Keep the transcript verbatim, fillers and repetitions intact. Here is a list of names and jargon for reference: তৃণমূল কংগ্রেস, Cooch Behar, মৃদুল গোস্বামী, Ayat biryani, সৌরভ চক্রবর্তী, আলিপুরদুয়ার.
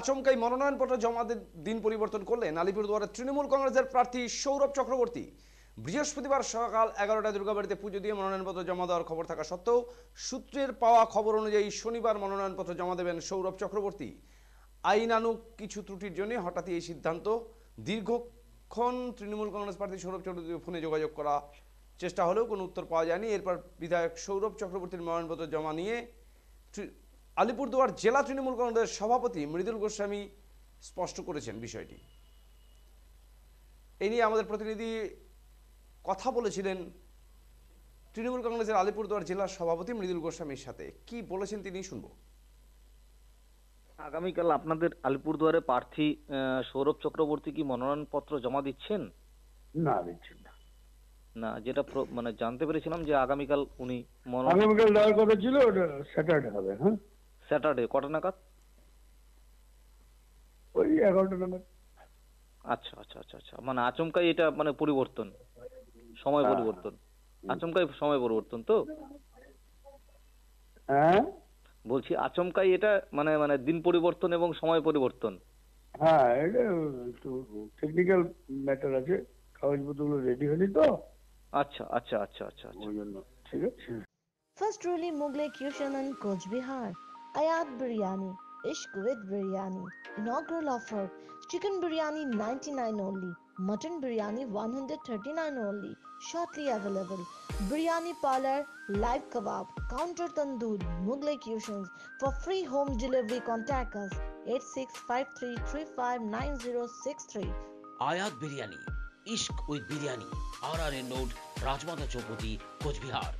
আচমকাই মনোনয়নপত্র জমা দিন পরিবর্তন করলেন আলিপুরদুয়ারের তৃণমূল কংগ্রেসের প্রার্থী সৌরভ চক্রবর্তী। বৃহস্পতিবার সকাল এগারোটায় দুর্গাবাড়িতে পুজো দিয়ে মনোনয়নপত্র জমা দেওয়ার খবর থাকা সত্ত্বেও সূত্রের পাওয়া খবর অনুযায়ী শনিবার মনোনয়নপত্র জমা দেবেন সৌরভ চক্রবর্তী। আইনানুক কিছু ত্রুটির জন্য হঠাৎই এই সিদ্ধান্ত। দীর্ঘক্ষণ তৃণমূল কংগ্রেস প্রার্থী সৌরভ চক্রবর্তীর ফোনে যোগাযোগ করা চেষ্টা হলেও কোনো উত্তর পাওয়া যায়নি। এরপর বিধায়ক সৌরভ চক্রবর্তীর মনোনয়নপত্র জমা নিয়ে আলিপুরদুয়ার জেলা তৃণমূল কংগ্রেসের সভাপতি মৃদুল গোস্বামী স্পষ্ট করেছেন বিষয়টি। এই নিয়ে আমাদের প্রতিনিধি কথা বলেছিলেন তৃণমূল কংগ্রেসের আলিপুরদুয়ার জেলা সভাপতি মৃদুল গোস্বামীর সাথে। কি বলেছেন তিনি শুনব। আগামীকাল আপনাদের আলিপুরদুয়ারে প্রার্থী সৌরভ চক্রবর্তী কি মনোনয়নপত্র জমা দিচ্ছেন? না, দিচ্ছেন না। না, যেটা মানে জানতে পেরেছিলাম যে আগামীকাল উনি আগামীকাল দেওয়ার কথা ছিল, ওটা স্যাটারডে হবে। হ্যাঁ, স্যাটারডে কটা নাগাদ? ওই এগারোটা নাগাদ। আচ্ছা আচ্ছা আচ্ছা আচ্ছা মানে আচমকাই এটা মানে পরিবর্তন, সময় পরিবর্তন, আচমকাই সময় পরিবর্তন। তো হ্যাঁ বলছি আচমকাই এটা মানে মানে দিন পরিবর্তন এবং সময় পরিবর্তন। হ্যাঁ, এটা একটু টেকনিক্যাল ম্যাটার আছে, কাগজপত্রগুলো রেডি হয়নি তো। আচ্ছা আচ্ছা আচ্ছা আচ্ছা ঠিক আছে। First truly Mughal cuisine in Cooch Behar. Ayat biryani, ishq with biryani. Inaugural offer: chicken biryani ninety-nine only, mutton biryani one hundred thirty-nine only. Shortly available. Biryani parlor, live kebab, counter tandoor, Mughal cuisines. For free home delivery, contact us eight six five three three five nine zero six three. Ayat biryani, ishq with biryani. R R N Road, Rajmata Chowpatty, Cooch Behar.